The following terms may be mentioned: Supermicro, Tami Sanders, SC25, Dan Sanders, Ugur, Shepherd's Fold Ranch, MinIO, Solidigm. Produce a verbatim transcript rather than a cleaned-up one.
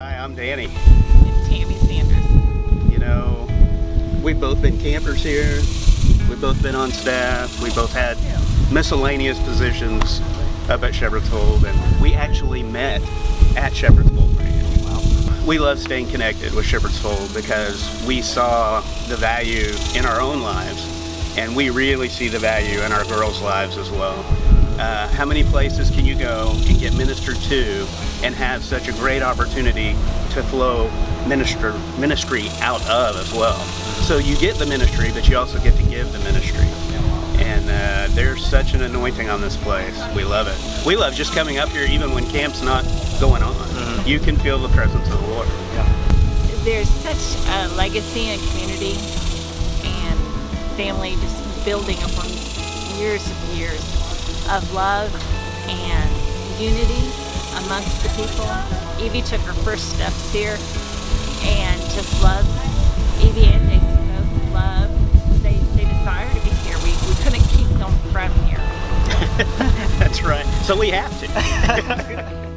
Hi, I'm Danny. And Tami Sanders. You know, we've both been campers here. We've both been on staff. We both had miscellaneous positions up at Shepherd's Fold, and we actually met at Shepherd's Fold Ranch. Wow. We love staying connected with Shepherd's Fold because we saw the value in our own lives, and we really see the value in our girls' lives as well. Uh, how many places can you go and get ministered to and have such a great opportunity to flow minister, ministry out of as well? So you get the ministry, but you also get to give the ministry. And uh, there's such an anointing on this place. We love it. We love just coming up here even when camp's not going on. Mm-hmm. You can feel the presence of the Lord. Yeah. There's such a legacy and community and family just building upon years of years of love and unity amongst the people. Evie took her first steps here and just loves, Evie and Daisy both love, they, they desire to be here. We, we couldn't keep them from here. That's right, so we have to.